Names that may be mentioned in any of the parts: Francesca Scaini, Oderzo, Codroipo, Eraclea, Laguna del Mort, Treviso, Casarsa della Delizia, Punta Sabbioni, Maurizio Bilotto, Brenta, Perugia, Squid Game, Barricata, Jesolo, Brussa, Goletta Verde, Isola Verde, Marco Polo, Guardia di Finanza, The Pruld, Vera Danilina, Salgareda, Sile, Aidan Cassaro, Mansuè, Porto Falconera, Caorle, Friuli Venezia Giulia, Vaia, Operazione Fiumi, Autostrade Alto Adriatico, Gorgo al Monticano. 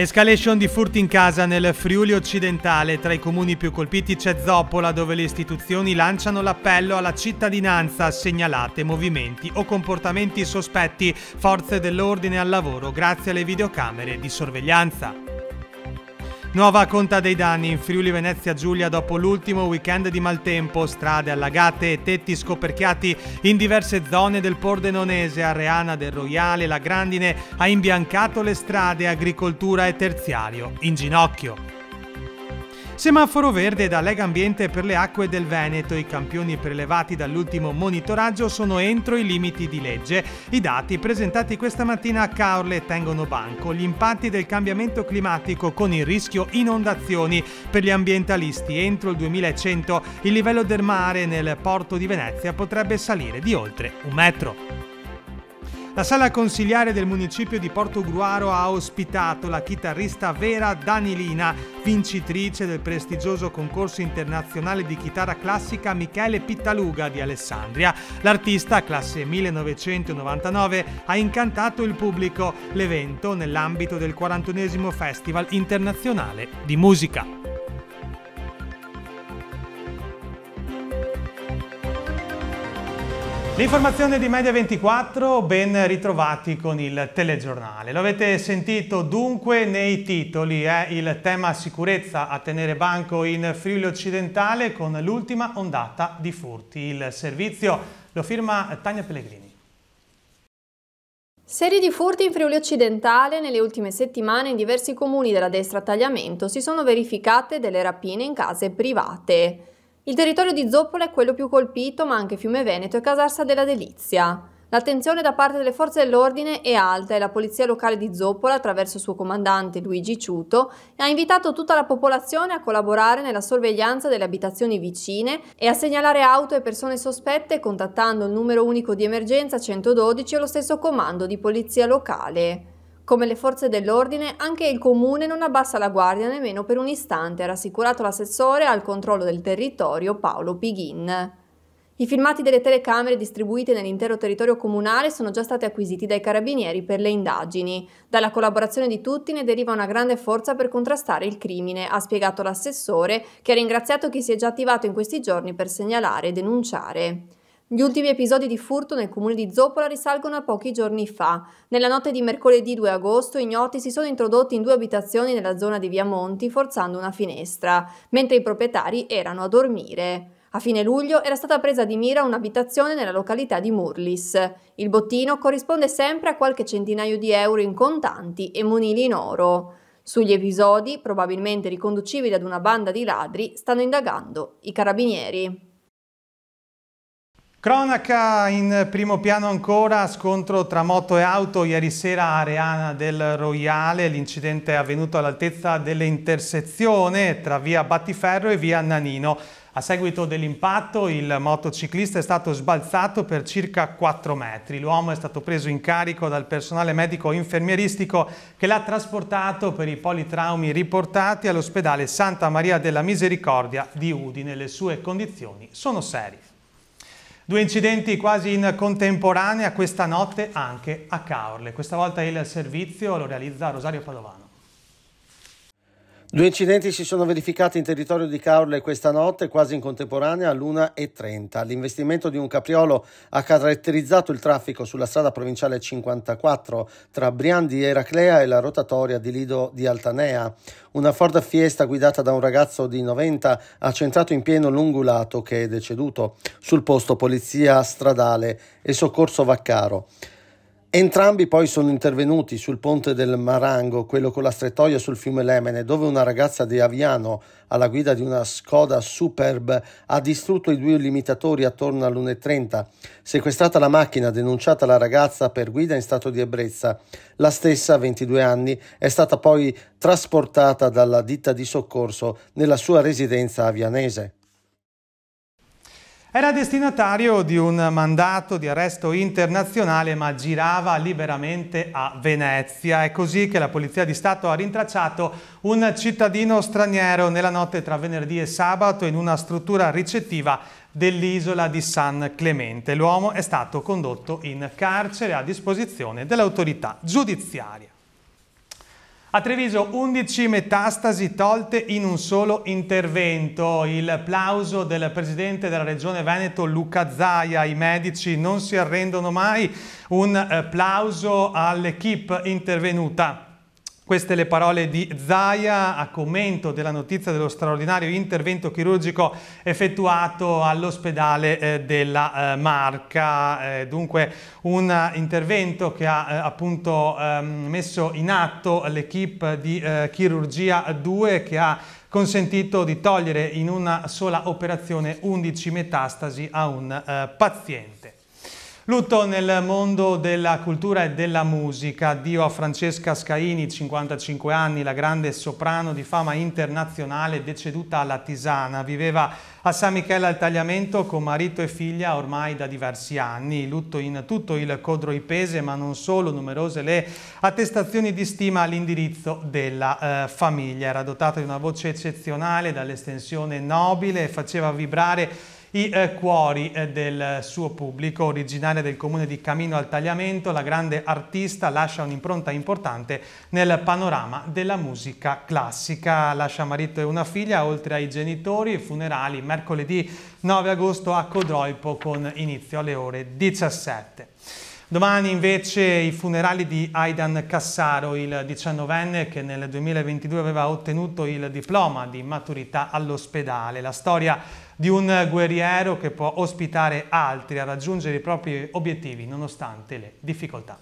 Escalation di furti in casa nel Friuli occidentale. Tra i comuni più colpiti c'è Zoppola, dove le istituzioni lanciano l'appello alla cittadinanza: segnalate movimenti o comportamenti sospetti, forze dell'ordine al lavoro grazie alle videocamere di sorveglianza. Nuova conta dei danni in Friuli Venezia Giulia dopo l'ultimo weekend di maltempo, strade allagate e tetti scoperchiati in diverse zone del Pordenonese. A Reana del Rojale la grandine ha imbiancato le strade, agricoltura e terziario in ginocchio. Semaforo verde da Legambiente per le acque del Veneto. I campioni prelevati dall'ultimo monitoraggio sono entro i limiti di legge. I dati presentati questa mattina a Caorle tengono banco. Gli impatti del cambiamento climatico con il rischio inondazioni per gli ambientalisti. Entro il 2100 il livello del mare nel porto di Venezia potrebbe salire di oltre 1 metro. La sala consiliare del municipio di Porto Gruaro ha ospitato la chitarrista Vera Danilina, vincitrice del prestigioso concorso internazionale di chitarra classica Michele Pittaluga di Alessandria. L'artista, classe 1999, ha incantato il pubblico. L'evento nell'ambito del 41° Festival Internazionale di Musica. L'informazione di Media24, ben ritrovati con il telegiornale. Lo avete sentito dunque nei titoli, il tema sicurezza a tenere banco in Friuli Occidentale con l'ultima ondata di furti. Il servizio lo firma Tania Pellegrini. Serie di furti in Friuli Occidentale. Nelle ultime settimane in diversi comuni della destra Tagliamento si sono verificate delle rapine in case private. Il territorio di Zoppola è quello più colpito, ma anche Fiume Veneto e Casarsa della Delizia. L'attenzione da parte delle forze dell'ordine è alta e la polizia locale di Zoppola, attraverso il suo comandante Luigi Ciuto, ha invitato tutta la popolazione a collaborare nella sorveglianza delle abitazioni vicine e a segnalare auto e persone sospette contattando il numero unico di emergenza 112 e lo stesso comando di polizia locale. Come le forze dell'ordine, anche il comune non abbassa la guardia nemmeno per un istante, ha rassicurato l'assessore al controllo del territorio Paolo Pighin. I filmati delle telecamere distribuite nell'intero territorio comunale sono già stati acquisiti dai carabinieri per le indagini. Dalla collaborazione di tutti ne deriva una grande forza per contrastare il crimine, ha spiegato l'assessore, che ha ringraziato chi si è già attivato in questi giorni per segnalare e denunciare. Gli ultimi episodi di furto nel comune di Zoppola risalgono a pochi giorni fa. Nella notte di mercoledì 2 agosto ignoti si sono introdotti in 2 abitazioni nella zona di Via Monti forzando una finestra, mentre i proprietari erano a dormire. A fine luglio era stata presa di mira un'abitazione nella località di Murlis. Il bottino corrisponde sempre a qualche centinaio di euro in contanti e monili in oro. Sugli episodi, probabilmente riconducibili ad una banda di ladri, stanno indagando i carabinieri. Cronaca in primo piano ancora, scontro tra moto e auto ieri sera a Reana del Rojale. L'incidente è avvenuto all'altezza dell'intersezione tra via Battiferro e via Nanino. A seguito dell'impatto il motociclista è stato sbalzato per circa 4 metri. L'uomo è stato preso in carico dal personale medico infermieristico che l'ha trasportato per i politraumi riportati all'ospedale Santa Maria della Misericordia di Udine. Le sue condizioni sono serie. 2 incidenti quasi in contemporanea questa notte anche a Caorle. Questa volta il servizio lo realizza Rosario Padovano. 2 incidenti si sono verificati in territorio di Caorle questa notte, quasi in contemporanea, all'1:30. L'investimento di un capriolo ha caratterizzato il traffico sulla strada provinciale 54 tra Brian di Eraclea e la rotatoria di Lido di Altanea. Una Ford Fiesta guidata da un ragazzo di 90 ha centrato in pieno l'ungulato, che è deceduto. Sul posto polizia stradale e soccorso Vaccaro. Entrambi poi sono intervenuti sul ponte del Marango, quello con la strettoia sul fiume Lemene, dove una ragazza di Aviano, alla guida di una Skoda Superb, ha distrutto i 2 limitatori attorno all'1:30. Sequestrata la macchina, denunciata la ragazza per guida in stato di ebbrezza. La stessa, 22 anni, è stata poi trasportata dalla ditta di soccorso nella sua residenza avianese. Era destinatario di un mandato di arresto internazionale ma girava liberamente a Venezia. È così che la Polizia di Stato ha rintracciato un cittadino straniero nella notte tra venerdì e sabato in una struttura ricettiva dell'isola di San Clemente. L'uomo è stato condotto in carcere a disposizione dell'autorità giudiziaria. A Treviso 11 metastasi tolte in un solo intervento, il plauso del presidente della regione Veneto Luca Zaia, i medici non si arrendono mai, un plauso all'equipe intervenuta. Queste le parole di Zaia a commento della notizia dello straordinario intervento chirurgico effettuato all'ospedale della Marca. Dunque un intervento che ha appunto messo in atto l'equipe di chirurgia 2 che ha consentito di togliere in una sola operazione 11 metastasi a un paziente. Lutto nel mondo della cultura e della musica. Addio a Francesca Scaini, 55 anni, la grande soprano di fama internazionale deceduta alla Tisana. Viveva a San Michele al Tagliamento con marito e figlia ormai da diversi anni. Lutto in tutto il codroipese, ma non solo, numerose le attestazioni di stima all'indirizzo della famiglia. Era dotata di una voce eccezionale, dall'estensione nobile, e faceva vibrare i cuori del suo pubblico. Originaria del comune di Camino al Tagliamento, la grande artista lascia un'impronta importante nel panorama della musica classica. Lascia marito e una figlia, oltre ai genitori. Funerali mercoledì 9 agosto a Codroipo con inizio alle ore 17. Domani invece i funerali di Aidan Cassaro, il 19enne che nel 2022 aveva ottenuto il diploma di maturità all'ospedale. La storia di un guerriero che può ospitare altri a raggiungere i propri obiettivi nonostante le difficoltà.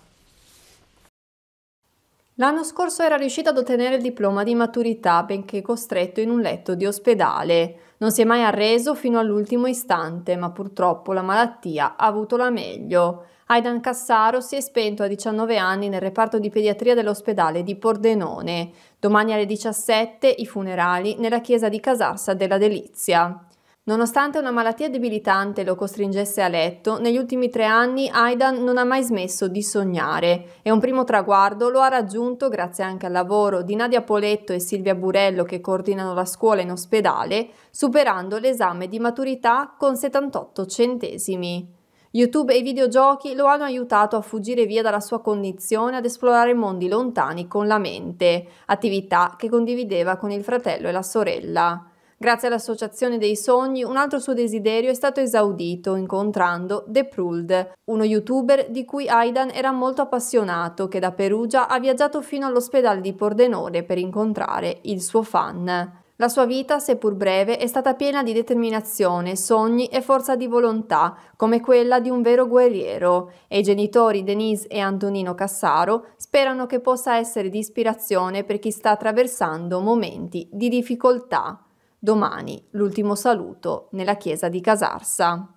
L'anno scorso era riuscito ad ottenere il diploma di maturità, benché costretto in un letto di ospedale. Non si è mai arreso fino all'ultimo istante, ma purtroppo la malattia ha avuto la meglio. Aidan Cassaro si è spento a 19 anni nel reparto di pediatria dell'ospedale di Pordenone. Domani alle 17 i funerali nella chiesa di Casarsa della Delizia. Nonostante una malattia debilitante lo costringesse a letto, negli ultimi 3 anni Aidan non ha mai smesso di sognare e un primo traguardo lo ha raggiunto grazie anche al lavoro di Nadia Poletto e Silvia Burello che coordinano la scuola in ospedale, superando l'esame di maturità con 78 centesimi. YouTube e i videogiochi lo hanno aiutato a fuggire via dalla sua condizione e ad esplorare mondi lontani con la mente, attività che condivideva con il fratello e la sorella. Grazie all'Associazione dei Sogni, un altro suo desiderio è stato esaudito incontrando The Pruld, uno youtuber di cui Aidan era molto appassionato, che da Perugia ha viaggiato fino all'ospedale di Pordenone per incontrare il suo fan. La sua vita, seppur breve, è stata piena di determinazione, sogni e forza di volontà, come quella di un vero guerriero, e i genitori Denise e Antonino Cassaro sperano che possa essere di ispirazione per chi sta attraversando momenti di difficoltà. Domani l'ultimo saluto nella chiesa di Casarsa.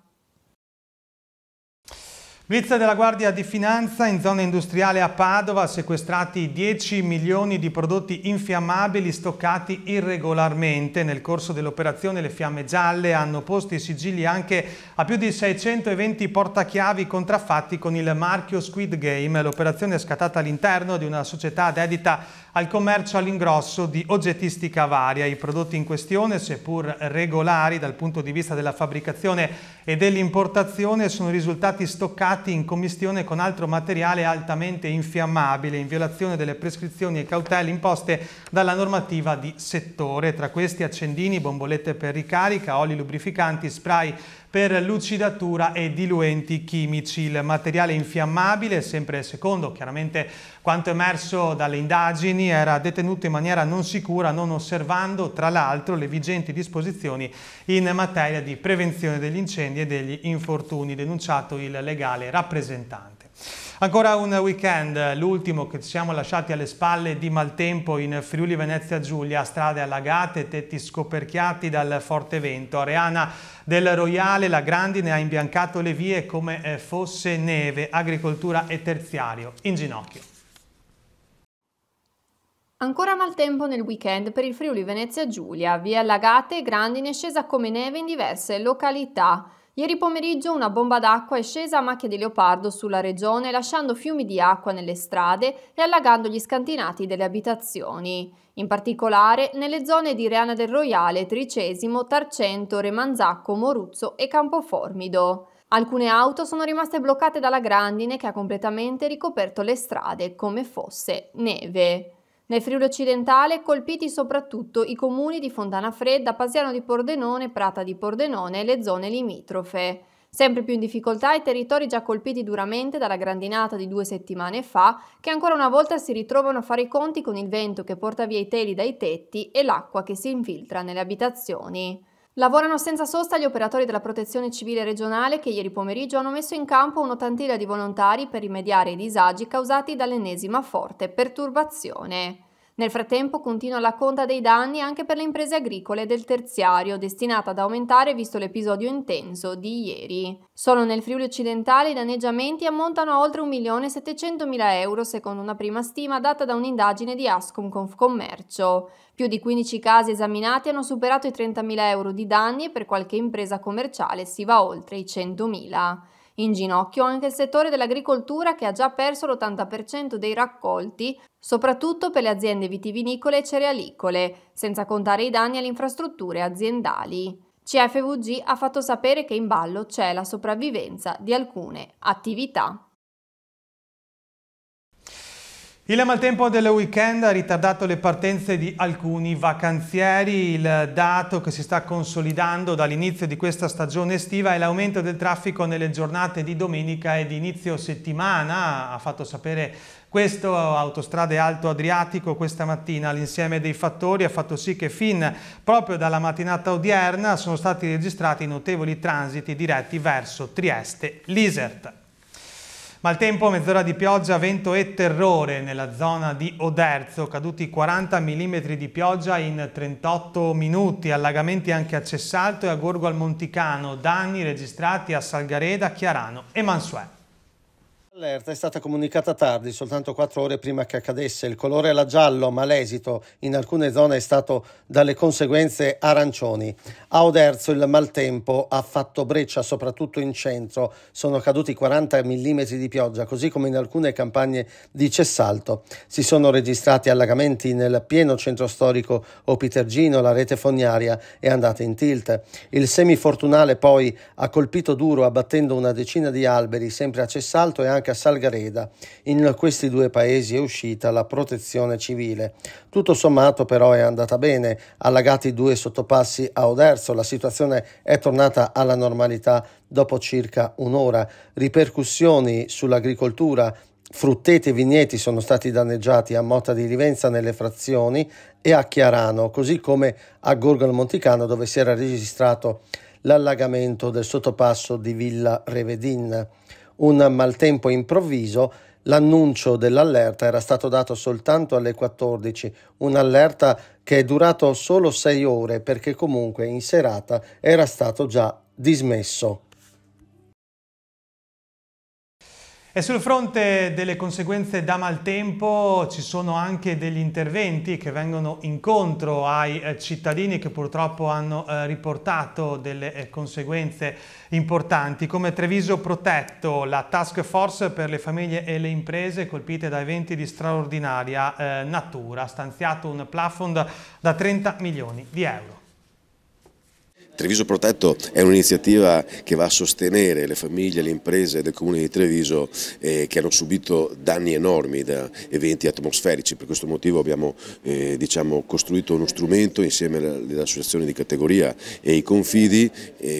Blitz della Guardia di Finanza in zona industriale a Padova, sequestrati 10 milioni di prodotti infiammabili stoccati irregolarmente. Nel corso dell'operazione le fiamme gialle hanno posto i sigilli anche a più di 620 portachiavi contraffatti con il marchio Squid Game. L'operazione è scattata all'interno di una società dedita al commercio all'ingrosso di oggettistica varia. I prodotti in questione, seppur regolari dal punto di vista della fabbricazione e dell'importazione, sono risultati stoccati in commistione con altro materiale altamente infiammabile in violazione delle prescrizioni e cautele imposte dalla normativa di settore. Tra questi accendini, bombolette per ricarica, oli lubrificanti, spray per lucidatura e diluenti chimici. Il materiale infiammabile, sempre secondo chiaramente quanto emerso dalle indagini, era detenuto in maniera non sicura, non osservando tra l'altro le vigenti disposizioni in materia di prevenzione degli incendi e degli infortuni, denunciato il legale rappresentante. Ancora un weekend, l'ultimo che ci siamo lasciati alle spalle, di maltempo in Friuli Venezia Giulia, strade allagate, tetti scoperchiati dal forte vento. A Reana del Rojale la grandine ha imbiancato le vie come fosse neve, agricoltura e terziario in ginocchio. Ancora maltempo nel weekend per il Friuli Venezia Giulia, vie allagate e grandine scesa come neve in diverse località. Ieri pomeriggio una bomba d'acqua è scesa a macchia di leopardo sulla regione, lasciando fiumi di acqua nelle strade e allagando gli scantinati delle abitazioni. In particolare nelle zone di Reana del Rojale, Tricesimo, Tarcento, Remanzacco, Moruzzo e Campoformido. Alcune auto sono rimaste bloccate dalla grandine che ha completamente ricoperto le strade come fosse neve. Nel Friuli occidentale colpiti soprattutto i comuni di Fontanafredda, Pasiano di Pordenone, Prata di Pordenone e le zone limitrofe. Sempre più in difficoltà i territori già colpiti duramente dalla grandinata di 2 settimane fa, che ancora una volta si ritrovano a fare i conti con il vento che porta via i teli dai tetti e l'acqua che si infiltra nelle abitazioni. Lavorano senza sosta gli operatori della Protezione Civile regionale che ieri pomeriggio hanno messo in campo un'ottantina di volontari per rimediare ai disagi causati dall'ennesima forte perturbazione. Nel frattempo continua la conta dei danni anche per le imprese agricole del terziario, destinata ad aumentare visto l'episodio intenso di ieri. Solo nel Friuli occidentale i danneggiamenti ammontano a oltre 1.700.000 euro, secondo una prima stima data da un'indagine di Ascom Confcommercio. Più di 15 casi esaminati hanno superato i 30.000 euro di danni e per qualche impresa commerciale si va oltre i 100.000. In ginocchio anche il settore dell'agricoltura, che ha già perso l'80% dei raccolti, soprattutto per le aziende vitivinicole e cerealicole, senza contare i danni alle infrastrutture aziendali. CFVG ha fatto sapere che in ballo c'è la sopravvivenza di alcune attività. Il maltempo del weekend ha ritardato le partenze di alcuni vacanzieri. Il dato che si sta consolidando dall'inizio di questa stagione estiva è l'aumento del traffico nelle giornate di domenica e di inizio settimana. Ha fatto sapere questo Autostrade Alto Adriatico questa mattina. L'insieme dei fattori ha fatto sì che fin proprio dalla mattinata odierna sono stati registrati notevoli transiti diretti verso Trieste, l'Isert. Maltempo, mezz'ora di pioggia, vento e terrore nella zona di Oderzo, caduti 40 mm di pioggia in 38 minuti, allagamenti anche a Cessalto e a Gorgo al Monticano, danni registrati a Salgareda, Chiarano e Mansuè. L'allerta è stata comunicata tardi, soltanto 4 ore prima che accadesse. Il colore era giallo, ma l'esito in alcune zone è stato dalle conseguenze arancioni. A Oderzo il maltempo ha fatto breccia, soprattutto in centro. Sono caduti 40 mm di pioggia, così come in alcune campagne di Cessalto. Si sono registrati allagamenti nel pieno centro storico opitergino, la rete fognaria è andata in tilt. Il semifortunale poi ha colpito duro, abbattendo una decina di alberi, sempre a Cessalto e anche a Salgareda. In questi due paesi è uscita la Protezione Civile. Tutto sommato però è andata bene, allagati 2 sottopassi a Oderzo, la situazione è tornata alla normalità dopo circa un'ora. Ripercussioni sull'agricoltura, frutteti e vigneti sono stati danneggiati a Motta di Rivenza nelle frazioni e a Chiarano, così come a Gorgo al Monticano, dove si era registrato l'allagamento del sottopasso di Villa Revedin. Un maltempo improvviso, l'annuncio dell'allerta era stato dato soltanto alle 14, un'allerta che è durata solo 6 ore perché comunque in serata era stato già dismesso. E sul fronte delle conseguenze da maltempo ci sono anche degli interventi che vengono incontro ai cittadini che purtroppo hanno riportato delle conseguenze importanti, come Treviso Protetto, la task force per le famiglie e le imprese colpite da eventi di straordinaria natura, ha stanziato un plafond da 30 milioni di euro. Treviso Protetto è un'iniziativa che va a sostenere le famiglie, le imprese del comune di Treviso che hanno subito danni enormi da eventi atmosferici. Per questo motivo abbiamo costruito uno strumento insieme alle associazioni di categoria e i confidi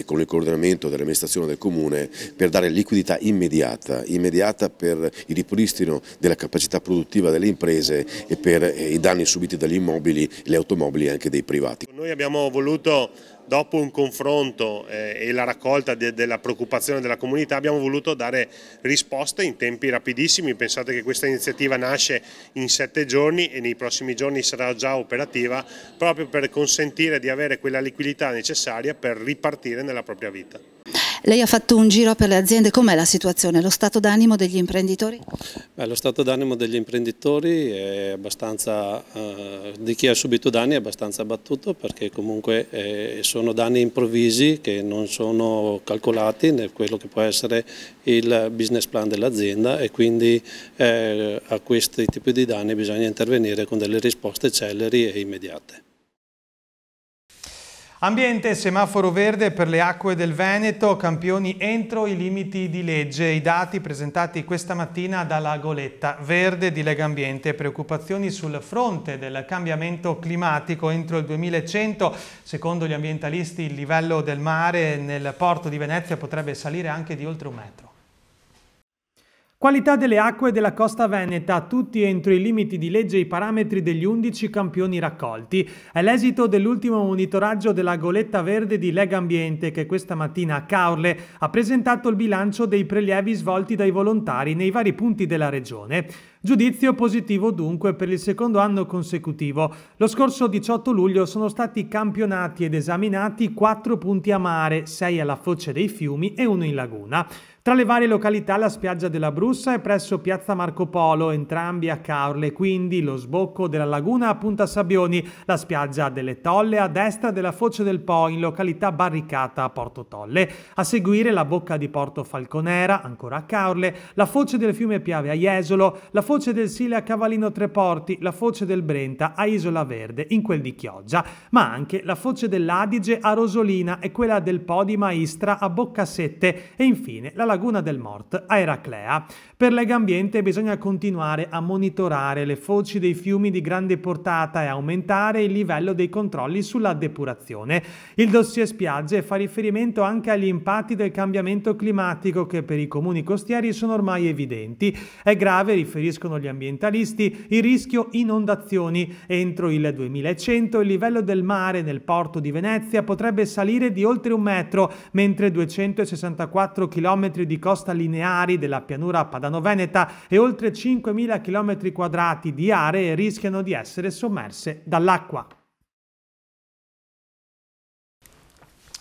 con il coordinamento dell'amministrazione del comune per dare liquidità immediata per il ripristino della capacità produttiva delle imprese e per i danni subiti dagli immobili, le automobili e anche dei privati. Noi abbiamo voluto, dopo un confronto e la raccolta della preoccupazione della comunità, abbiamo voluto dare risposte in tempi rapidissimi. Pensate che questa iniziativa nasce in 7 giorni e nei prossimi giorni sarà già operativa, proprio per consentire di avere quella liquidità necessaria per ripartire nella propria vita. Lei ha fatto un giro per le aziende, com'è la situazione? Lo stato d'animo degli imprenditori? Beh, lo stato d'animo degli imprenditori è abbastanza, di chi ha subito danni è abbastanza abbattuto, perché comunque sono danni improvvisi che non sono calcolati nel quello che può essere il business plan dell'azienda e quindi a questi tipi di danni bisogna intervenire con delle risposte celeri e immediate. Ambiente, semaforo verde per le acque del Veneto, campioni entro i limiti di legge. I dati presentati questa mattina dalla Goletta Verde di Legambiente. Preoccupazioni sul fronte del cambiamento climatico entro il 2100. Secondo gli ambientalisti il livello del mare nel porto di Venezia potrebbe salire anche di oltre 1 metro. Qualità delle acque della costa veneta, tutti entro i limiti di legge e i parametri degli 11 campioni raccolti. È l'esito dell'ultimo monitoraggio della Goletta Verde di Legambiente che questa mattina a Caorle ha presentato il bilancio dei prelievi svolti dai volontari nei vari punti della regione. Giudizio positivo dunque per il secondo anno consecutivo. Lo scorso 18 luglio sono stati campionati ed esaminati 4 punti a mare, 6 alla foce dei fiumi e 1 in laguna. Tra le varie località la spiaggia della Brussa è presso Piazza Marco Polo, entrambi a Caorle, quindi lo sbocco della laguna a Punta Sabbioni, la spiaggia delle Tolle a destra della foce del Po in località Barricata a Porto Tolle, a seguire la bocca di Porto Falconera, ancora a Caorle, la foce del fiume Piave a Jesolo, la foce del Sile a Cavallino Treporti, la foce del Brenta a Isola Verde in quel di Chioggia, ma anche la foce dell'Adige a Rosolina e quella del Po di Maistra a Boccasette e infine la Laguna del Mort a Eraclea. Per Legambiente bisogna continuare a monitorare le foci dei fiumi di grande portata e aumentare il livello dei controlli sulla depurazione. Il dossier spiagge fa riferimento anche agli impatti del cambiamento climatico che per i comuni costieri sono ormai evidenti. È grave, riferiscono gli ambientalisti, il rischio inondazioni. Entro il 2100 il livello del mare nel porto di Venezia potrebbe salire di oltre 1 metro, mentre 264 km di costa lineari della pianura padano-veneta e oltre 5.000 km² di aree rischiano di essere sommerse dall'acqua.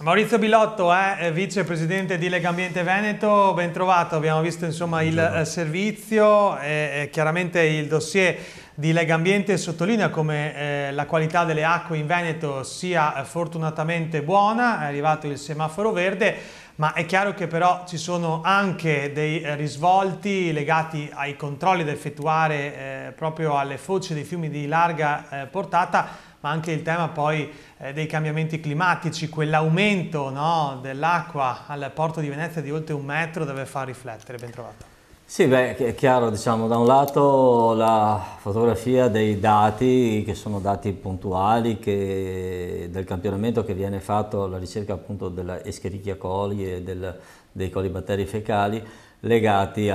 Maurizio Bilotto è vicepresidente di Legambiente Veneto, ben trovato, abbiamo visto insomma il servizio e chiaramente il dossier di Legambiente sottolinea come la qualità delle acque in Veneto sia fortunatamente buona, è arrivato il semaforo verde, ma è chiaro che però ci sono anche dei risvolti legati ai controlli da effettuare proprio alle foci dei fiumi di larga portata, ma anche il tema poi dei cambiamenti climatici, quell'aumento, no, dell'acqua al porto di Venezia di oltre 1 metro deve far riflettere. Ben trovato. Sì, beh, è chiaro, diciamo, da un lato la fotografia dei dati, che sono dati puntuali, che del campionamento che viene fatto alla ricerca appunto della Escherichia coli e dei colibatteri fecali, legati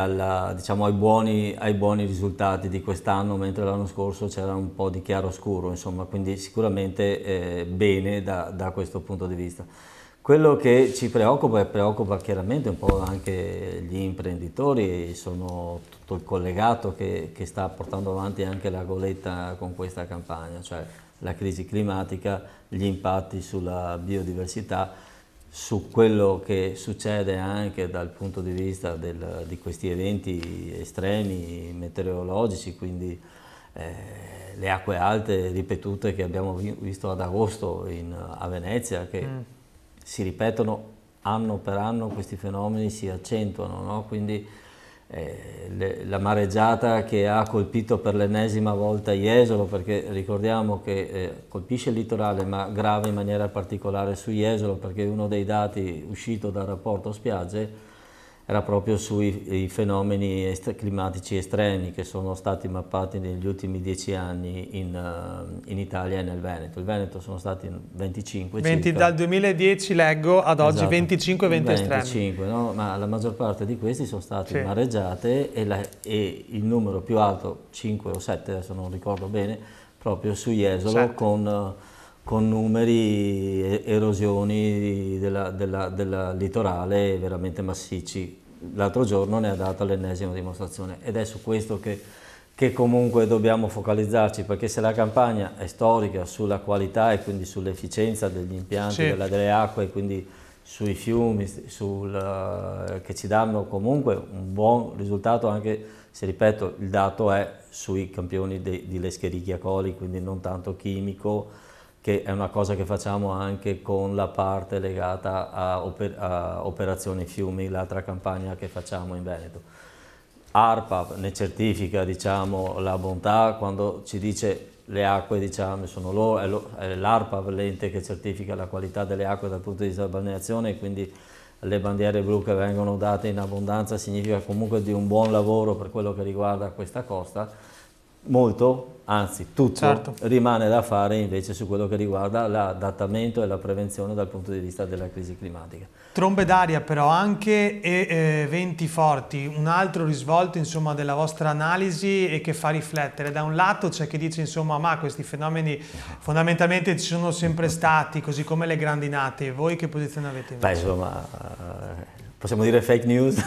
diciamo, ai buoni risultati di quest'anno, mentre l'anno scorso c'era un po' di chiaroscuro, insomma, quindi sicuramente bene da questo punto di vista. Quello che ci preoccupa, e preoccupa chiaramente un po' anche gli imprenditori, sono tutto il collegato che sta portando avanti anche la Goletta con questa campagna, cioè la crisi climatica, gli impatti sulla biodiversità, su quello che succede anche dal punto di vista di questi eventi estremi meteorologici, quindi le acque alte ripetute che abbiamo visto ad agosto a Venezia, che si ripetono anno per anno, questi fenomeni si accentuano, no? Quindi la mareggiata che ha colpito per l'ennesima volta Jesolo, perché ricordiamo che colpisce il litorale ma grave in maniera particolare su Jesolo, perché uno dei dati uscito dal rapporto spiagge era proprio sui fenomeni climatici estremi che sono stati mappati negli ultimi 10 anni in Italia e nel Veneto. Il Veneto sono stati 25 circa. Dal 2010 leggo ad oggi, esatto. 25 eventi estremi. No? Ma la maggior parte di questi sono stati mareggiate e il numero più alto, 5 o 7, adesso non ricordo bene, proprio su Jesolo, con numeri, erosioni della litorale veramente massicci. L'altro giorno ne ha dato l'ennesima dimostrazione ed è su questo che comunque dobbiamo focalizzarci, perché se la campagna è storica sulla qualità e quindi sull'efficienza degli impianti, delle acque e quindi sui fiumi, che ci danno comunque un buon risultato, anche se, ripeto, il dato è sui campioni di Escherichia coli, quindi non tanto chimico, che è una cosa che facciamo anche con la parte legata a Operazione Fiumi, l'altra campagna che facciamo in Veneto. ARPA ne certifica, diciamo, la bontà quando ci dice le acque, diciamo, è l'ARPA valente che certifica la qualità delle acque dal punto di vista della balneazione, quindi le bandiere blu che vengono date in abbondanza significa comunque di un buon lavoro per quello che riguarda questa costa. Molto, anzi tutto, certo, rimane da fare invece su quello che riguarda l'adattamento e la prevenzione dal punto di vista della crisi climatica. Trombe d'aria però anche e venti forti, un altro risvolto insomma della vostra analisi e che fa riflettere. Da un lato c'è chi dice insomma ma questi fenomeni fondamentalmente ci sono sempre stati, così come le grandinate. Voi che posizione avete? Beh, insomma... possiamo dire fake news,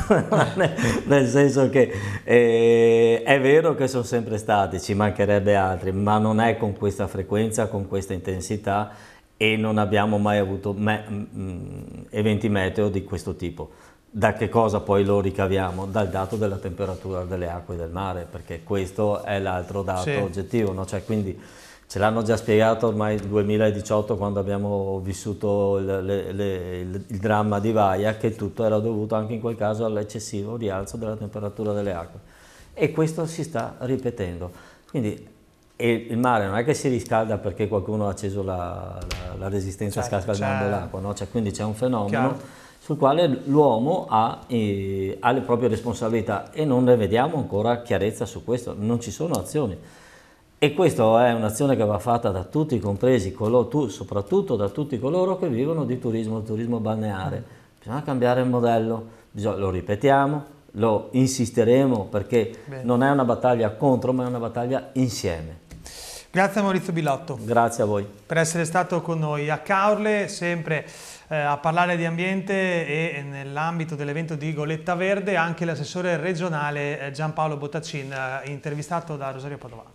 nel senso che è vero che sono sempre stati, ci mancherebbe altri, ma non è con questa frequenza, con questa intensità e non abbiamo mai avuto eventi meteo di questo tipo. Da che cosa poi lo ricaviamo? Dal dato della temperatura delle acque del mare, perché questo è l'altro dato, sì, oggettivo, no? Cioè, quindi, ce l'hanno già spiegato ormai nel 2018 quando abbiamo vissuto il dramma di Vaia, che tutto era dovuto anche in quel caso all'eccessivo rialzo della temperatura delle acque. E questo si sta ripetendo. Quindi il mare non è che si riscalda perché qualcuno ha acceso la resistenza, certo, scaldando l'acqua, no? Cioè, quindi c'è un fenomeno, chiaro, sul quale l'uomo ha le proprie responsabilità e non ne vediamo ancora chiarezza su questo, non ci sono azioni. E questa è un'azione che va fatta da tutti, compresi, soprattutto da tutti coloro che vivono di turismo, turismo balneare. Bisogna cambiare il modello, lo ripetiamo, lo insisteremo perché non è una battaglia contro, ma è una battaglia insieme. Grazie a Maurizio Bilotto. Grazie a voi. Per essere stato con noi a Caorle, sempre a parlare di ambiente e nell'ambito dell'evento di Goletta Verde, anche l'assessore regionale Gianpaolo Bottaccin, intervistato da Rosario Padovano.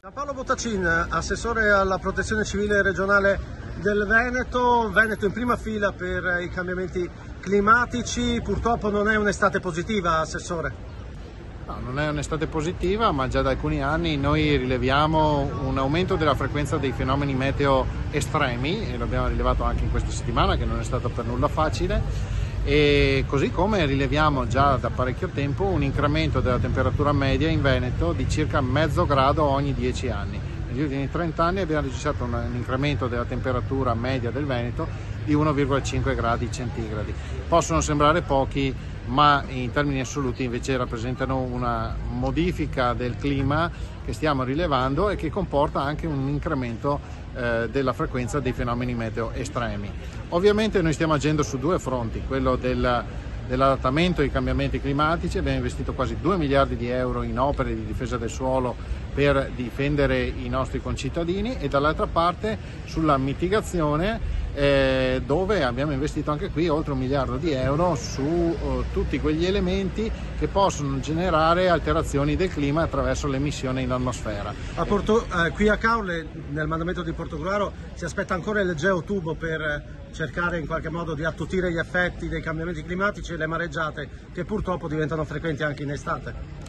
Gianpaolo Bottaccin, assessore alla protezione civile regionale del Veneto, Veneto in prima fila per i cambiamenti climatici, purtroppo non è un'estate positiva, assessore. No, non è un'estate positiva, ma già da alcuni anni noi rileviamo un aumento della frequenza dei fenomeni meteo estremi e l'abbiamo rilevato anche in questa settimana che non è stata per nulla facile. E così come rileviamo già da parecchio tempo un incremento della temperatura media in Veneto di circa mezzo grado ogni 10 anni. Negli ultimi 30 anni abbiamo registrato un incremento della temperatura media del Veneto di 1,5 gradi centigradi. Possono sembrare pochi, ma in termini assoluti invece rappresentano una modifica del clima che stiamo rilevando e che comporta anche un incremento della frequenza dei fenomeni meteo estremi. Ovviamente noi stiamo agendo su due fronti, quello dell'adattamento ai cambiamenti climatici. Abbiamo investito quasi 2 miliardi di euro in opere di difesa del suolo per difendere i nostri concittadini e dall'altra parte sulla mitigazione dove abbiamo investito anche qui oltre 1 miliardo di euro su tutti quegli elementi che possono generare alterazioni del clima attraverso l'emissione in atmosfera. Qui a Caorle, nel mandamento di Porto Gruaro, si aspetta ancora il geotubo per cercare in qualche modo di attutire gli effetti dei cambiamenti climatici e le mareggiate che purtroppo diventano frequenti anche in estate.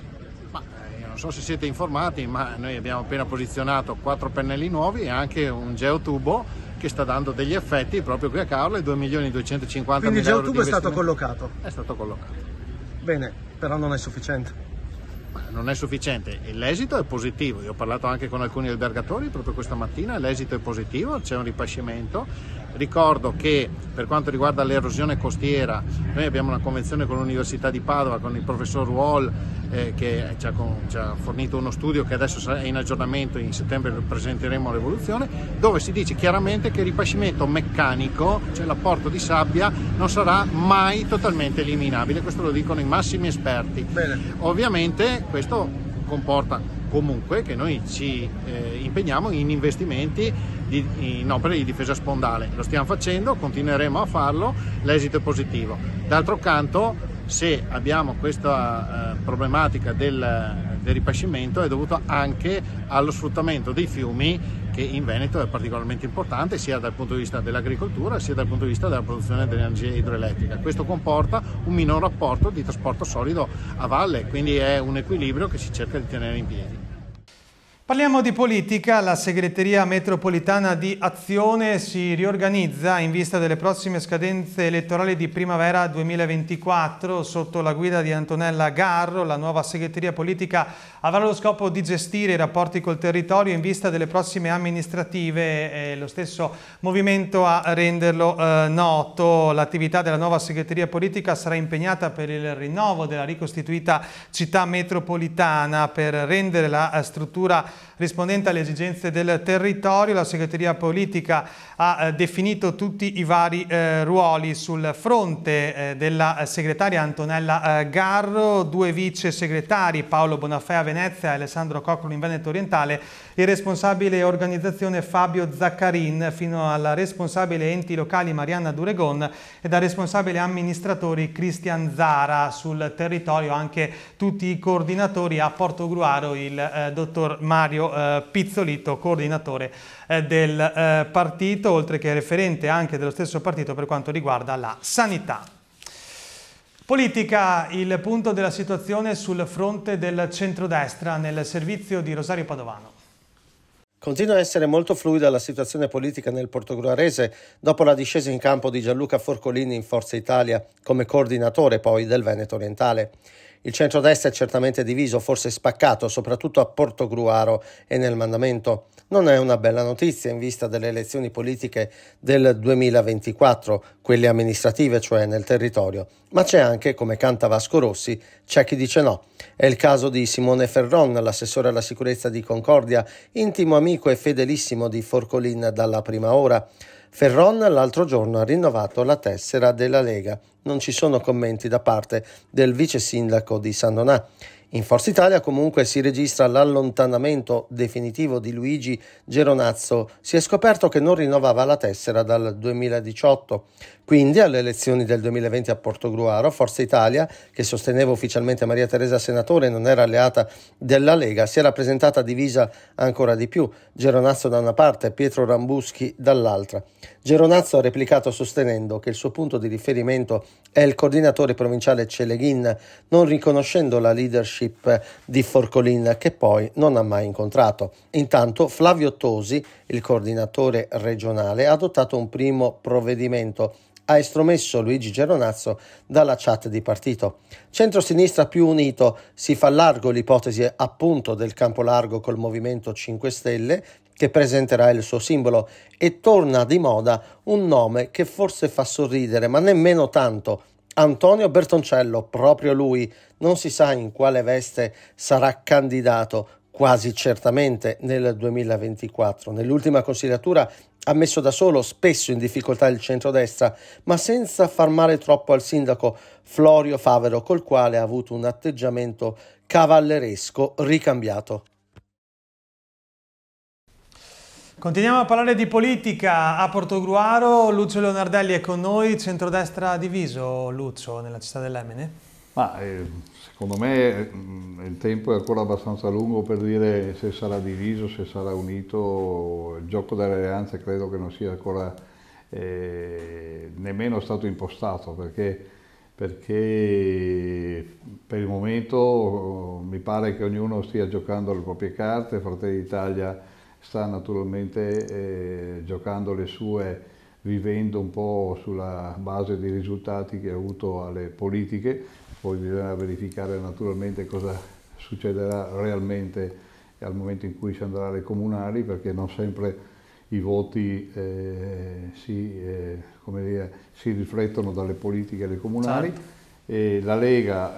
Non so se siete informati, ma noi abbiamo appena posizionato 4 pennelli nuovi e anche un geotubo che sta dando degli effetti proprio qui a Caorle, 2.250.000 euro. Quindi il geotubo è stato collocato? È stato collocato. Bene, però non è sufficiente. Ma non è sufficiente, l'esito è positivo. Io ho parlato anche con alcuni albergatori proprio questa mattina, l'esito è positivo, c'è un ripascimento. Ricordo che per quanto riguarda l'erosione costiera noi abbiamo una convenzione con l'Università di Padova, con il professor Ruol che ci ha fornito uno studio che adesso è in aggiornamento, in settembre presenteremo l'evoluzione, dove si dice chiaramente che il ripascimento meccanico, cioè l'apporto di sabbia, non sarà mai totalmente eliminabile, questo lo dicono i massimi esperti. Bene. Ovviamente questo comporta comunque che noi ci impegniamo in investimenti in opere di difesa spondale, lo stiamo facendo, continueremo a farlo, l'esito è positivo. D'altro canto, se abbiamo questa problematica del ripascimento è dovuta anche allo sfruttamento dei fiumi, che in Veneto è particolarmente importante sia dal punto di vista dell'agricoltura sia dal punto di vista della produzione di energia idroelettrica. Questo comporta un minor rapporto di trasporto solido a valle, quindi è un equilibrio che si cerca di tenere in piedi. Parliamo di politica. La segreteria metropolitana di Azione si riorganizza in vista delle prossime scadenze elettorali di primavera 2024. Sotto la guida di Antonella Garro, la nuova segreteria politica avrà lo scopo di gestire i rapporti col territorio in vista delle prossime amministrative e lo stesso movimento a renderlo noto. L'attività della nuova segreteria politica sarà impegnata per il rinnovo della ricostituita città metropolitana per rendere la struttura rispondente alle esigenze del territorio. La segreteria politica ha definito tutti i vari ruoli. Sul fronte della segretaria Antonella Garro, due vice segretari, Paolo Bonafè a Venezia e Alessandro Coccolo in Veneto Orientale, il responsabile organizzazione Fabio Zaccarin, fino alla responsabile enti locali Marianna Duregon e dal responsabile amministratori Cristian Zara. Sul territorio anche tutti i coordinatori, a Porto Gruaro il dottor Mario Pizzolito, coordinatore del partito, oltre che referente anche dello stesso partito per quanto riguarda la sanità. Politica, il punto della situazione sul fronte del centrodestra, nel servizio di Rosario Padovano. Continua a essere molto fluida la situazione politica nel portogruarese dopo la discesa in campo di Gianluca Forcolini in Forza Italia, come coordinatore poi del Veneto Orientale. Il centrodestra è certamente diviso, forse spaccato, soprattutto a Porto Gruaro e nel mandamento. Non è una bella notizia in vista delle elezioni politiche del 2024, quelle amministrative, cioè nel territorio. Ma c'è anche, come canta Vasco Rossi, c'è chi dice no. È il caso di Simone Ferron, l'assessore alla sicurezza di Concordia, intimo amico e fedelissimo di Forcolin dalla prima ora. Ferron l'altro giorno ha rinnovato la tessera della Lega. Non ci sono commenti da parte del vice sindaco di San Donà. In Forza Italia comunque si registra l'allontanamento definitivo di Luigi Geronazzo. Si è scoperto che non rinnovava la tessera dal 2018. Quindi alle elezioni del 2020 a Porto Gruaro, Forza Italia, che sosteneva ufficialmente Maria Teresa Senatore e non era alleata della Lega, si era presentata divisa ancora di più. Geronazzo da una parte, Pietro Rambuschi dall'altra. Geronazzo ha replicato sostenendo che il suo punto di riferimento è il coordinatore provinciale Celeghin, non riconoscendo la leadership di Forcolin, che poi non ha mai incontrato. Intanto Flavio Tosi, il coordinatore regionale, ha adottato un primo provvedimento. Ha estromesso Luigi Geronazzo dalla chat di partito. Centrosinistra più unito, si fa largo l'ipotesi appunto del campo largo col Movimento 5 Stelle, che presenterà il suo simbolo, e torna di moda un nome che forse fa sorridere, ma nemmeno tanto: Antonio Bertoncello. Proprio lui, non si sa in quale veste, sarà candidato quasi certamente nel 2024. Nell'ultima consigliatura ha messo da solo spesso in difficoltà il centrodestra, ma senza far male troppo al sindaco Florio Favero, col quale ha avuto un atteggiamento cavalleresco ricambiato. Continuiamo a parlare di politica. A Porto Gruaro Lucio Leonardelli è con noi. Centrodestra diviso, Lucio, nella città dell'Emene? Ma secondo me il tempo è ancora abbastanza lungo per dire se sarà diviso, se sarà unito. Il gioco delle alleanze credo che non sia ancora nemmeno stato impostato, perché per il momento mi pare che ognuno stia giocando le proprie carte. Fratelli d'Italia sta naturalmente giocando le sue, vivendo un po' sulla base dei risultati che ha avuto alle politiche. Poi bisogna verificare naturalmente cosa succederà realmente al momento in cui si andrà alle comunali, perché non sempre i voti si riflettono dalle politiche alle comunali. E la Lega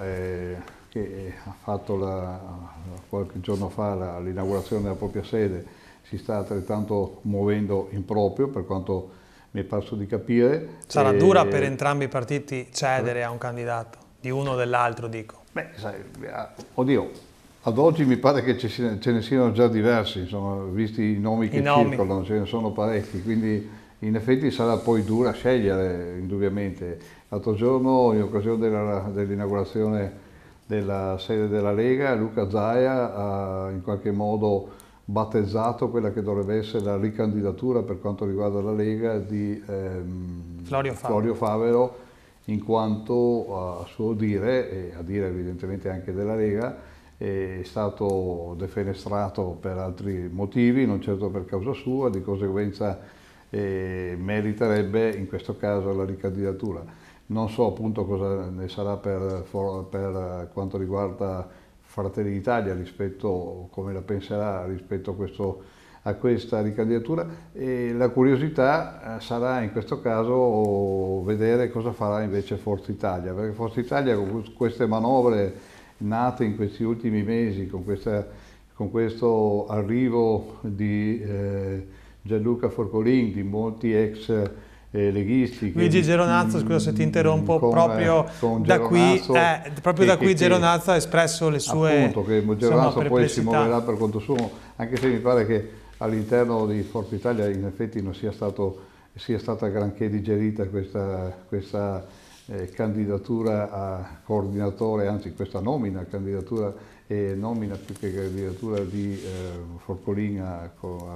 che ha fatto qualche giorno fa l'inaugurazione della propria sede, si sta altrettanto muovendo in proprio, per quanto mi è parso di capire. Sarà dura per entrambi i partiti cedere a un candidato, di uno o dell'altro, dico. Beh, sai, oddio, ad oggi mi pare che ce ne siano già diversi, insomma, visti i nomi che circolano, ce ne sono parecchi, quindi in effetti sarà poi dura scegliere, indubbiamente. L'altro giorno, in occasione dell'inaugurazione della sede della Lega, Luca Zaia ha in qualche modo battezzato quella che dovrebbe essere la ricandidatura per quanto riguarda la Lega di Florio Favero, in quanto a suo dire, e a dire evidentemente anche della Lega, è stato defenestrato per altri motivi, non certo per causa sua, di conseguenza meriterebbe in questo caso la ricandidatura. Non so appunto cosa ne sarà per quanto riguarda Fratelli d'Italia, rispetto come la penserà rispetto a questa ricandidatura, e la curiosità sarà in questo caso vedere cosa farà invece Forza Italia, perché Forza Italia con queste manovre nate in questi ultimi mesi, con questo arrivo di Gianluca Forcolin, di molti ex leghisti. Luigi Geronazzo, scusa se ti interrompo, proprio da qui Geronazzo ha espresso le sue, appunto, che Geronazzo poi si muoverà per conto suo, anche se mi pare che all'interno di Forza Italia in effetti non sia stata granché digerita questa candidatura a coordinatore, anzi questa nomina, candidatura e nomina più che candidatura di Forcolin a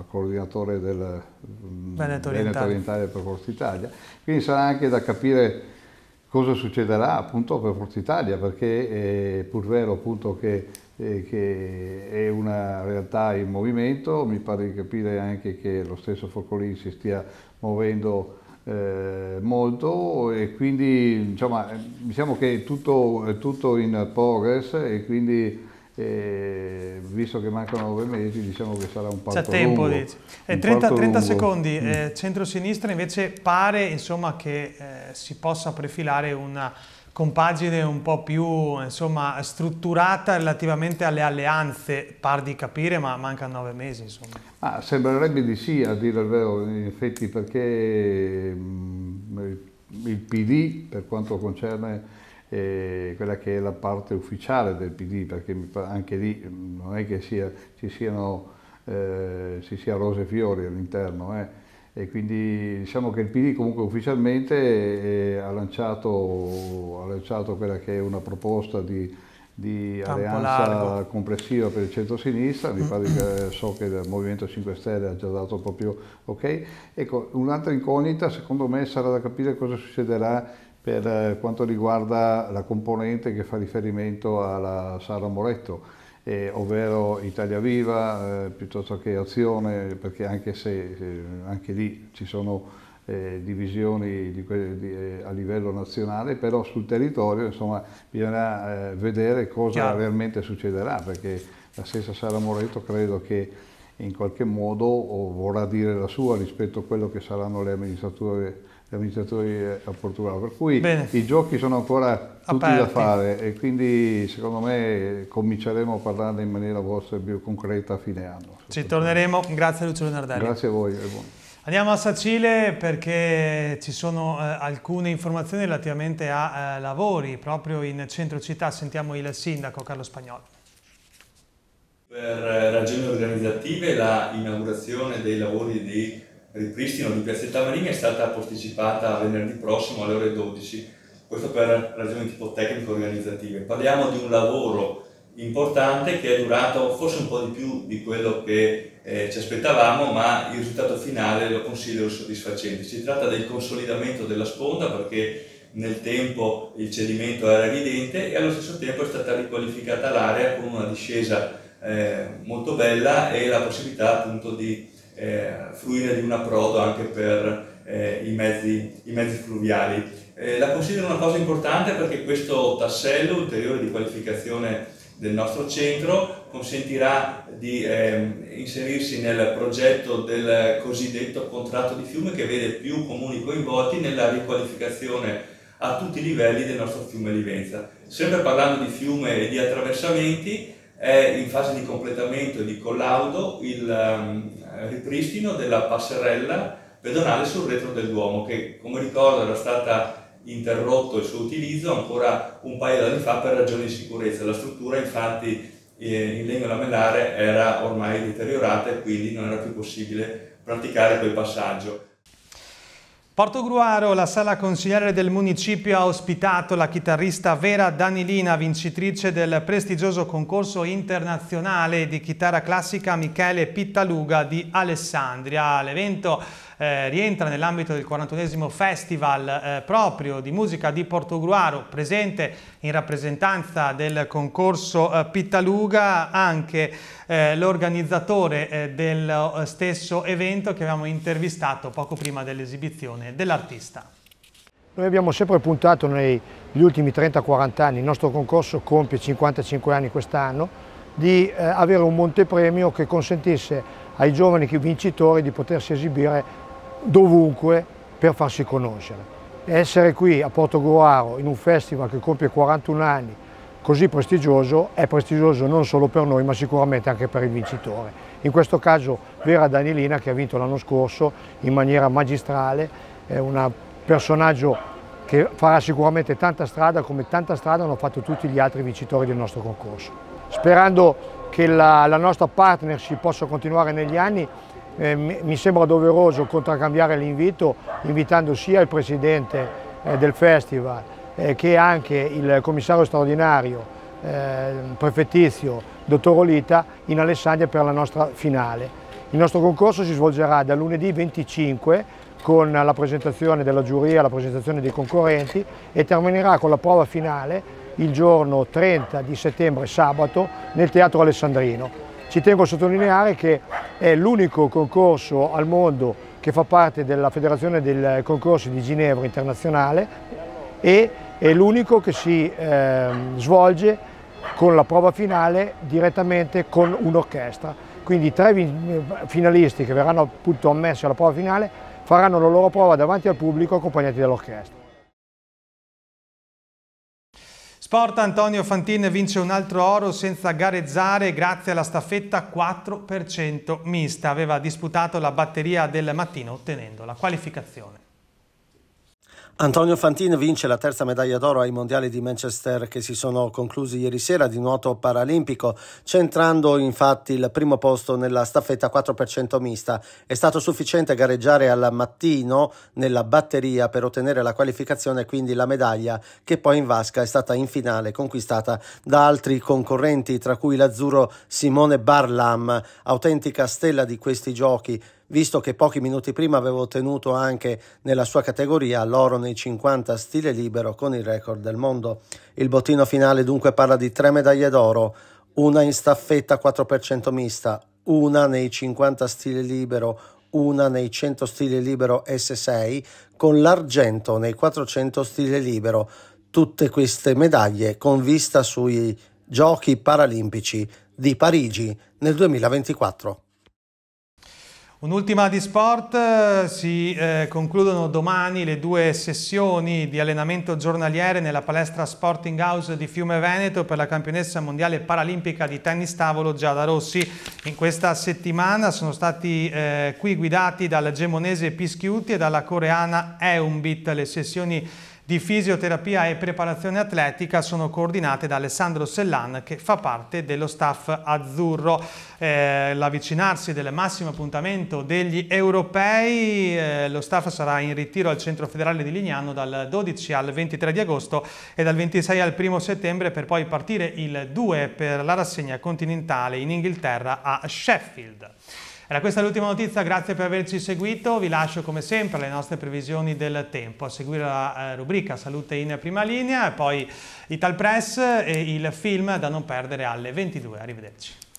coordinatore del Veneto Orientale per Forza Italia. Quindi sarà anche da capire cosa succederà appunto per Forza Italia, perché è pur vero appunto che è una realtà in movimento, mi pare di capire anche che lo stesso Forcolin si stia muovendo molto, e quindi insomma, diciamo che è tutto in progress, e quindi visto che mancano 9 mesi, diciamo che sarà un parto lungo. C'è tempo, e 30 secondi. Centrosinistra invece pare, insomma, che si possa prefilare una compagine un po' più, insomma, strutturata relativamente alle alleanze, par di capire, ma mancano 9 mesi, insomma. Ah, sembrerebbe di sì, a dire il vero, in effetti, perché il PD, per quanto concerne quella che è la parte ufficiale del PD, perché anche lì non è che ci sia rose e fiori all'interno, e quindi diciamo che il PD comunque ufficialmente ha lanciato quella che è una proposta di alleanza complessiva per il centro-sinistra, mi pare che so che il Movimento 5 Stelle ha già dato proprio ok. Ecco, un'altra incognita secondo me sarà da capire cosa succederà per quanto riguarda la componente che fa riferimento alla Sara Moretto, ovvero Italia Viva piuttosto che Azione, perché anche se anche lì ci sono divisioni a livello nazionale, però sul territorio insomma bisognerà vedere cosa realmente succederà, perché la stessa Sara Moretto credo che in qualche modo vorrà dire la sua rispetto a quello che saranno le amministratori a Porto Gruaro, per cui bene, i giochi sono ancora tutti aperti da fare, e quindi secondo me cominceremo a parlarne in maniera vostra più concreta a fine anno. Ci torneremo, grazie a Lucio Leonardelli. Grazie a voi. Andiamo a Sacile, perché ci sono alcune informazioni relativamente a lavori proprio in centro città. Sentiamo il sindaco Carlo Spagnolo. Per ragioni organizzative la inaugurazione dei lavori di ripristino di Piazzetta Marina è stata posticipata a venerdì prossimo alle ore 12, questo per ragioni tipo tecnico-organizzative. Parliamo di un lavoro importante che è durato forse un po' di più di quello che ci aspettavamo, ma il risultato finale lo considero soddisfacente. Si tratta del consolidamento della sponda, perché nel tempo il cedimento era evidente, e allo stesso tempo è stata riqualificata l'area con una discesa molto bella e la possibilità appunto di fruire di un approdo anche per i mezzi fluviali. La considero una cosa importante, perché questo tassello ulteriore di qualificazione del nostro centro consentirà di inserirsi nel progetto del cosiddetto contratto di fiume, che vede più comuni coinvolti nella riqualificazione a tutti i livelli del nostro fiume Livenza. Sempre parlando di fiume e di attraversamenti, è in fase di completamento e di collaudo il ripristino della passerella pedonale sul retro del Duomo, che come ricordo era stata interrotto il suo utilizzo ancora un paio d'anni fa per ragioni di sicurezza. La struttura infatti in legno lamellare era ormai deteriorata e quindi non era più possibile praticare quel passaggio. Porto Gruaro, la sala consigliare del municipio ha ospitato la chitarrista Vera Danilina, vincitrice del prestigioso concorso internazionale di chitarra classica Michele Pittaluga di Alessandria. L'evento rientra nell'ambito del 41esimo Festival proprio di musica di Porto Gruaro, presente in rappresentanza del concorso Pittaluga anche l'organizzatore del stesso evento che abbiamo intervistato poco prima dell'esibizione dell'artista. Noi abbiamo sempre puntato negli ultimi 30-40 anni, il nostro concorso compie 55 anni quest'anno, di avere un montepremio che consentisse ai giovani vincitori di potersi esibire dovunque per farsi conoscere. E essere qui a Porto Gruaro in un festival che compie 41 anni così prestigioso è prestigioso non solo per noi ma sicuramente anche per il vincitore. In questo caso Vera Danilina, che ha vinto l'anno scorso in maniera magistrale, è un personaggio che farà sicuramente tanta strada come tanta strada hanno fatto tutti gli altri vincitori del nostro concorso. Sperando che la nostra partnership possa continuare negli anni, mi sembra doveroso contraccambiare l'invito, invitando sia il presidente del festival che anche il commissario straordinario prefettizio, dottor Olita, in Alessandria per la nostra finale. Il nostro concorso si svolgerà da lunedì 25 con la presentazione della giuria, la presentazione dei concorrenti e terminerà con la prova finale il giorno 30 di settembre, sabato, nel Teatro Alessandrino. Ci tengo a sottolineare che è l'unico concorso al mondo che fa parte della Federazione dei Concorsi di Ginevra Internazionale e è l'unico che si svolge con la prova finale direttamente con un'orchestra. Quindi i tre finalisti che verranno appunto ammessi alla prova finale faranno la loro prova davanti al pubblico accompagnati dall'orchestra. Sport: Antonio Fantin vince un altro oro senza garezzare grazie alla staffetta 4x100 mista. Aveva disputato la batteria del mattino ottenendo la qualificazione. Antonio Fantin vince la terza medaglia d'oro ai mondiali di Manchester che si sono conclusi ieri sera di nuoto paralimpico, centrando infatti il primo posto nella staffetta 4x100 mista. È stato sufficiente gareggiare al mattino nella batteria per ottenere la qualificazione e quindi la medaglia, che poi in vasca è stata in finale conquistata da altri concorrenti, tra cui l'azzurro Simone Barlam, autentica stella di questi giochi, visto che pochi minuti prima aveva ottenuto anche nella sua categoria l'oro nei 50 stile libero con il record del mondo. Il bottino finale dunque parla di 3 medaglie d'oro, una in staffetta 4x100 mista, una nei 50 stile libero, una nei 100 stile libero S6, con l'argento nei 400 stile libero. Tutte queste medaglie con vista sui Giochi Paralimpici di Parigi nel 2024. Un'ultima di sport: si concludono domani le 2 sessioni di allenamento giornaliere nella palestra Sporting House di Fiume Veneto per la campionessa mondiale paralimpica di tennis tavolo Giada Rossi. In questa settimana sono stati qui guidati dalla gemonese Pischiuti e dalla coreana Eumbit. Le sessioni di fisioterapia e preparazione atletica sono coordinate da Alessandro Sellan, che fa parte dello staff azzurro. L'avvicinarsi del massimo appuntamento degli europei, lo staff sarà in ritiro al centro federale di Lignano dal 12 al 23 di agosto e dal 26 al 1 settembre per poi partire il 2 per la rassegna continentale in Inghilterra a Sheffield. Era questa l'ultima notizia, grazie per averci seguito, vi lascio come sempre alle nostre previsioni del tempo, a seguire la rubrica Salute in prima linea e poi Italpress e il film da non perdere alle 22. Arrivederci.